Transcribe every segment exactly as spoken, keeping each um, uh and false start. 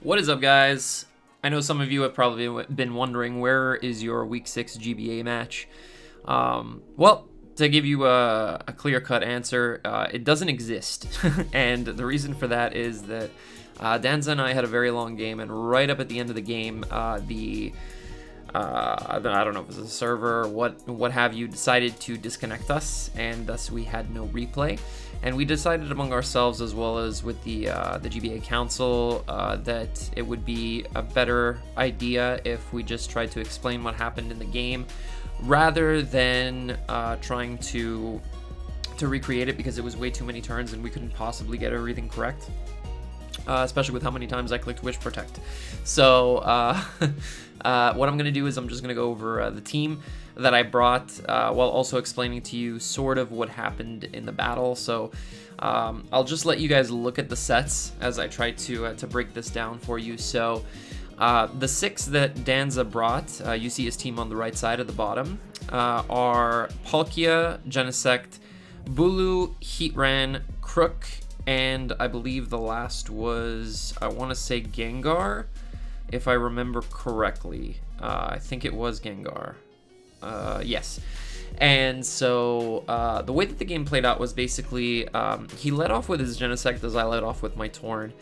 What is up, guys? I know some of you have probably been wondering, where is your week six G B A match? Um, well, to give you a, a clear-cut answer, uh, it doesn't exist. And the reason for that is that uh, Danza and I had a very long game, and right up at the end of the game, uh, the... Uh, I don't know if it was a server, what what have you, decided to disconnect us, and thus we had no replay. And we decided among ourselves, as well as with the uh, the G B A Council, uh, that it would be a better idea if we just tried to explain what happened in the game, rather than uh, trying to to recreate it, because it was way too many turns and we couldn't possibly get everything correct. Uh, especially with how many times I clicked Wish Protect. So uh, uh, what I'm going to do is I'm just going to go over uh, the team that I brought, uh, while also explaining to you sort of what happened in the battle. So um, I'll just let you guys look at the sets as I try to uh, to break this down for you. So uh, the six that Danza brought, uh, you see his team on the right side at the bottom, uh, are Palkia, Genesect, Bulu, Heatran, Krook, and I believe the last was, I want to say Gengar, if I remember correctly. Uh, I think it was Gengar. Uh, yes. And so uh, the way that the game played out was basically, um, he led off with his Genesect as I led off with my Torn.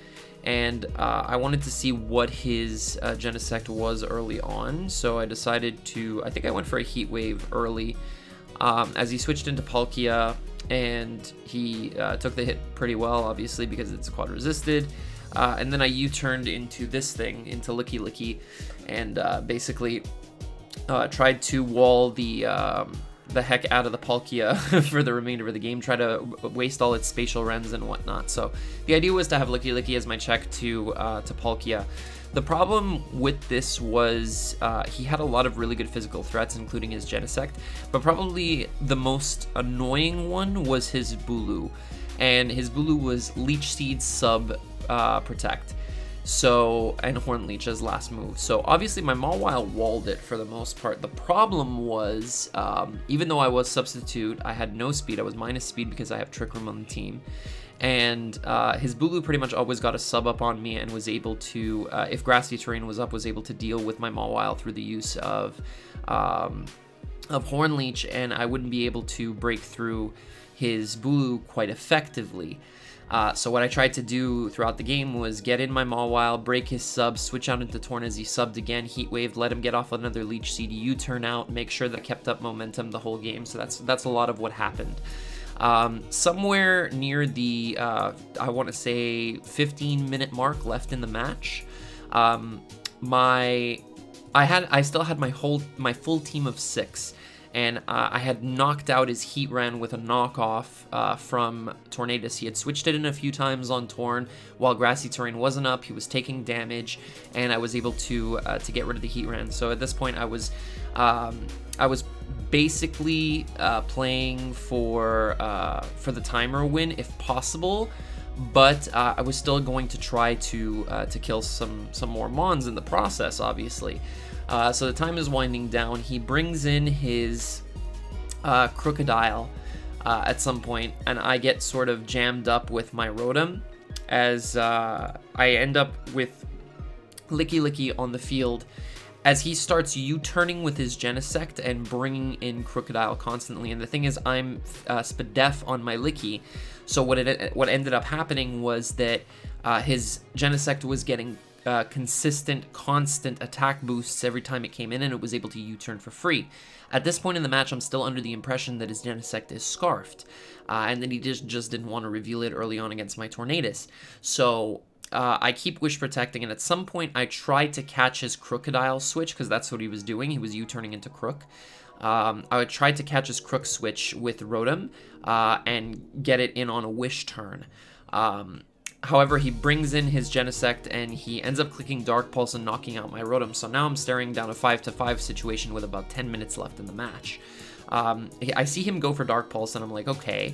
And uh, I wanted to see what his uh, Genesect was early on. So I decided to, I think I went for a Heat Wave early, um, as he switched into Palkia. And he uh, took the hit pretty well, obviously, because it's quad resisted. Uh, and then I U-turned into this thing, into Licky Licky, and uh, basically uh, tried to wall the um, the heck out of the Palkia for the remainder of the game, try to waste all its spatial rends and whatnot. So the idea was to have Licky Licky as my check to, uh, to Palkia. The problem with this was uh, he had a lot of really good physical threats, including his Genesect, but probably the most annoying one was his Bulu, and his Bulu was Leech Seed sub uh, Protect, so and Horn Leech as last move. So obviously my Mawile walled it for the most part. The problem was, um, even though I was substitute, I had no speed. I was minus speed because I have Trick Room on the team. And uh, his Bulu pretty much always got a sub up on me and was able to, uh, if grassy terrain was up, was able to deal with my Mawile through the use of um, of Horn Leech, and I wouldn't be able to break through his Bulu quite effectively. Uh, so what I tried to do throughout the game was get in my Mawile, break his sub, switch out into Torn as he subbed again, Heat Wave, let him get off another Leech Seed, U-turn out, make sure that I kept up momentum the whole game. So that's that's a lot of what happened. Um, somewhere near the, uh, I want to say, fifteen minute mark left in the match, um, my, I had, I still had my whole, my full team of six, and uh, I had knocked out his Heatran with a knockoff uh, from Tornadus. He had switched it in a few times on Torn while grassy terrain wasn't up. He was taking damage, and I was able to uh, to get rid of the Heatran. So at this point, I was, um, I was. Basically uh, playing for uh, for the timer win if possible, but uh, I was still going to try to uh, to kill some some more Mons in the process, obviously. Uh, so the time is winding down. He brings in his uh, Crookodile uh, at some point, and I get sort of jammed up with my Rotom, as uh, I end up with Licky Licky on the field. As he starts U-turning with his Genesect and bringing in Crookodile constantly. And the thing is, I'm uh, Spadef on my Licky, so what it what ended up happening was that uh, his Genesect was getting uh, consistent, constant attack boosts every time it came in, and it was able to U-turn for free. At this point in the match, I'm still under the impression that his Genesect is Scarfed, uh, and that he just, just didn't want to reveal it early on against my Tornadus. So... Uh, I keep Wish Protecting, and at some point I try to catch his Crookodile switch, because that's what he was doing. He was U-turning into Krook. Um, I would try to catch his Krook switch with Rotom uh, and get it in on a Wish turn. Um, however, he brings in his Genesect, and he ends up clicking Dark Pulse and knocking out my Rotom. So now I'm staring down a five to five situation with about ten minutes left in the match. Um, I see him go for Dark Pulse, and I'm like, okay,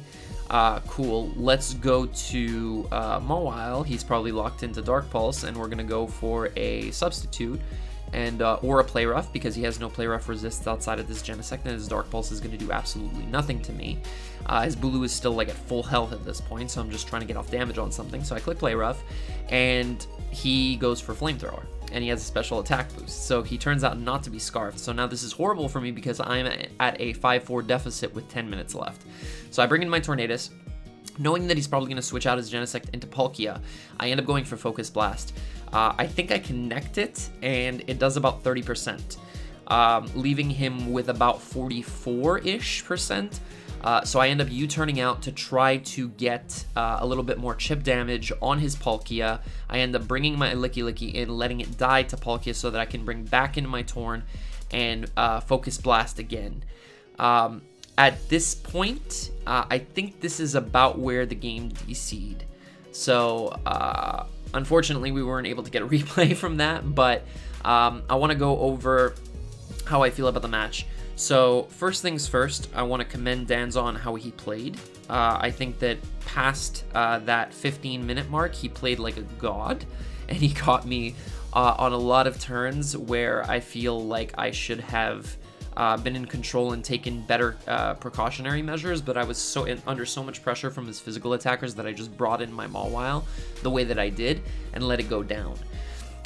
uh, cool, let's go to uh, Mawile. He's probably locked into Dark Pulse, and we're going to go for a Substitute, and uh, or a Play Rough, because he has no Play Rough resists outside of this Genesect, and his Dark Pulse is going to do absolutely nothing to me. Uh, his Bulu is still like at full health at this point, so I'm just trying to get off damage on something. So I click Play Rough, and he goes for Flamethrower, and he has a special attack boost. So he turns out not to be Scarfed. So now this is horrible for me because I'm at a five four deficit with ten minutes left. So I bring in my Tornadus, knowing that he's probably going to switch out his Genesect into Palkia. I end up going for Focus Blast. Uh, I think I connect it, and it does about thirty percent, um, leaving him with about forty-four-ish percent. Uh, so I end up U-turning out to try to get uh, a little bit more chip damage on his Palkia. I end up bringing my Licky Licky in, letting it die to Palkia so that I can bring back in my Torn and uh, Focus Blast again. Um, at this point, uh, I think this is about where the game D C'd. So, uh, unfortunately, we weren't able to get a replay from that, but um, I want to go over how I feel about the match. So first things first, I want to commend Danza on how he played. Uh, I think that past uh, that fifteen minute mark, he played like a god, and he caught me uh, on a lot of turns where I feel like I should have uh, been in control and taken better uh, precautionary measures, but I was so in, under so much pressure from his physical attackers that I just brought in my Mawile the way that I did and let it go down.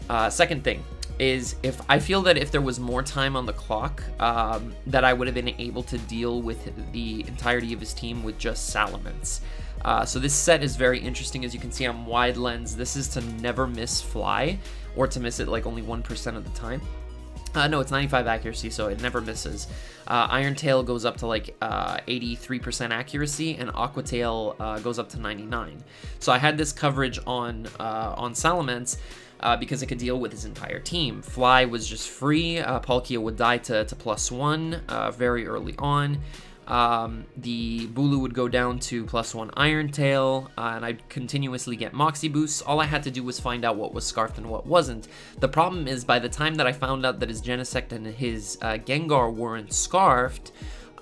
Uh, second thing is, if I feel that if there was more time on the clock, um, that I would have been able to deal with the entirety of his team with just Salamence. Uh, so this set is very interesting. As you can see, I'm wide lens. This is to never miss fly, or to miss it like only one percent of the time. Uh, no, it's ninety-five accuracy, so it never misses. Uh, Iron Tail goes up to like uh, eighty-three percent accuracy, and Aqua Tail uh, goes up to ninety-nine. So I had this coverage on, uh, on Salamence, Uh, because it could deal with his entire team. Fly was just free. Uh, Palkia would die to, to plus one uh, very early on. Um, the Bulu would go down to plus one Iron Tail, uh, and I'd continuously get Moxie boosts. All I had to do was find out what was Scarfed and what wasn't. The problem is, by the time that I found out that his Genesect and his uh, Gengar weren't Scarfed,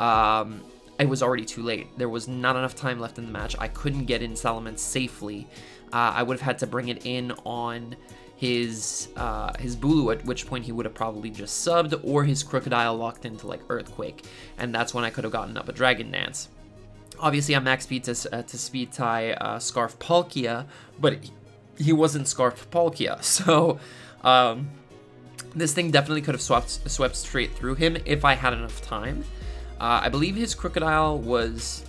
um, it was already too late. There was not enough time left in the match. I couldn't get in Salamence safely. Uh, I would have had to bring it in on his uh, his Bulu, at which point he would have probably just subbed, or his Crookodile locked into like Earthquake, and that's when I could have gotten up a Dragon Dance. Obviously, I'm max speed to, uh, to speed tie uh, Scarf Palkia, but he wasn't Scarf Palkia, so um, this thing definitely could have swept, swept straight through him if I had enough time. Uh, I believe his Crookodile was,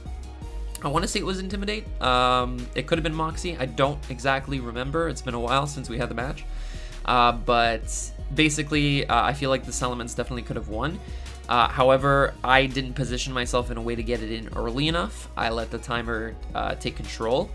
I want to say it was Intimidate. Um, it could have been Moxie. I don't exactly remember. It's been a while since we had the match. Uh, but basically, uh, I feel like the Salamence definitely could have won. Uh, however, I didn't position myself in a way to get it in early enough. I let the timer uh, take control,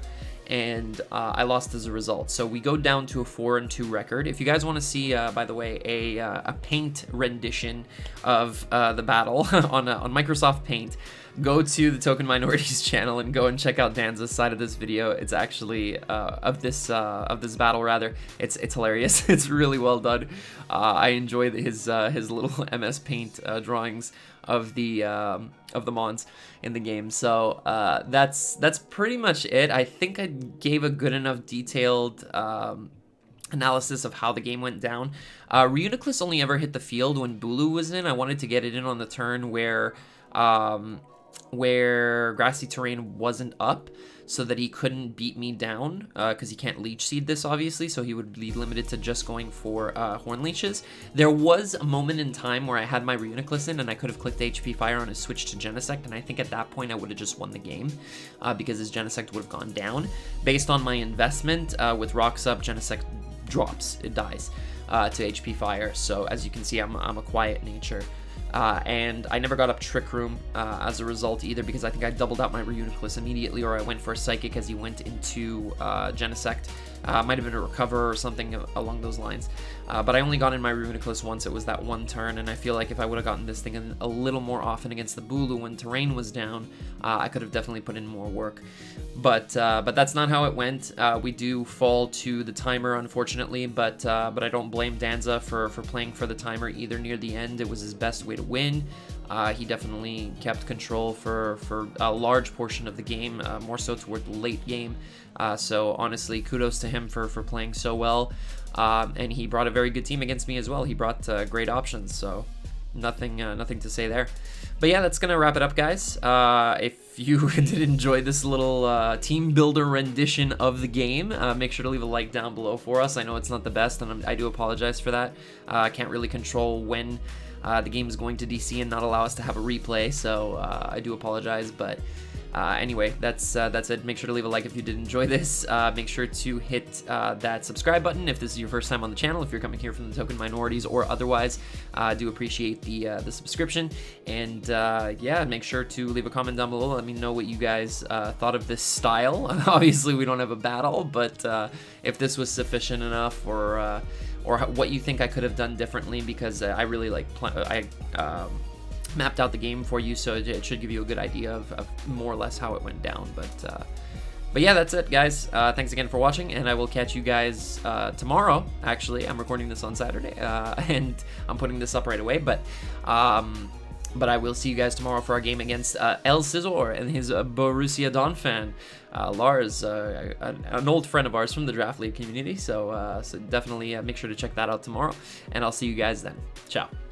and uh, I lost as a result. So we go down to a four and two record. If you guys want to see, uh, by the way, a, uh, a Paint rendition of uh, the battle on, uh, on Microsoft Paint, go to the Token Minorities channel and go and check out Danza's side of this video. It's actually uh, of this uh, of this battle rather. It's it's hilarious. It's really well done. Uh, I enjoy his uh, his little M S Paint uh, drawings of the um, of the Mons in the game. So uh, that's that's pretty much it. I think I gave a good enough detailed Um, analysis of how the game went down. Uh, Reuniclus only ever hit the field when Bulu was in. I wanted to get it in on the turn where um, where Grassy Terrain wasn't up, so that he couldn't beat me down, because uh, he can't Leech Seed this, obviously, so he would be limited to just going for uh, Horn Leeches. There was a moment in time where I had my Reuniclus in, and I could have clicked H P Fire on his switch to Genesect, and I think at that point I would have just won the game, uh, because his Genesect would have gone down. Based on my investment, uh, with Rocks up, Genesect drops, it dies uh, to H P Fire, so as you can see, I'm, I'm a quiet nature. Uh, and I never got up Trick Room uh, as a result either, because I think I doubled out my Reuniclus immediately, or I went for a Psychic as he went into uh, Genesect. Uh, might have been a Recover or something along those lines. Uh, but I only got in my Reuniclus once. It was that one turn, and I feel like if I would have gotten this thing in a little more often against the Bulu when terrain was down, uh, I could have definitely put in more work. But uh, but that's not how it went. Uh, we do fall to the timer, unfortunately, but uh, but I don't blame Danza for, for playing for the timer either near the end. It was his best way to win. Uh, he definitely kept control for, for a large portion of the game, uh, more so toward the late game. Uh, so honestly, kudos to him for, for playing so well. Um, and he brought a very good team against me as well. He brought uh, great options, so nothing uh, nothing to say there. But yeah, that's gonna wrap it up, guys. Uh, if you did enjoy this little uh, team builder rendition of the game, uh, make sure to leave a like down below for us. I know it's not the best, and I'm, I do apologize for that. I uh, can't really control when uh, the game's going to D C and not allow us to have a replay, so uh, I do apologize, but Uh, anyway, that's uh, that's it. Make sure to leave a like if you did enjoy this. Uh, make sure to hit uh, that subscribe button if this is your first time on the channel. If you're coming here from the Token Minorities or otherwise, uh, do appreciate the uh, the subscription. And uh, yeah, make sure to leave a comment down below. Let me know what you guys uh, thought of this style. Obviously, we don't have a battle, but uh, if this was sufficient enough, or uh, or what you think I could have done differently, because I really like pl I. Um, mapped out the game for you, so it should give you a good idea of, of more or less how it went down. But uh, but yeah, that's it, guys. Uh, thanks again for watching, and I will catch you guys uh, tomorrow. Actually, I'm recording this on Saturday, uh, and I'm putting this up right away. But um, but I will see you guys tomorrow for our game against uh, El Scizor and his uh, Borussia Dortmund. Uh, Lars, uh, an, an old friend of ours from the Draft League community, so, uh, so definitely uh, make sure to check that out tomorrow, and I'll see you guys then. Ciao.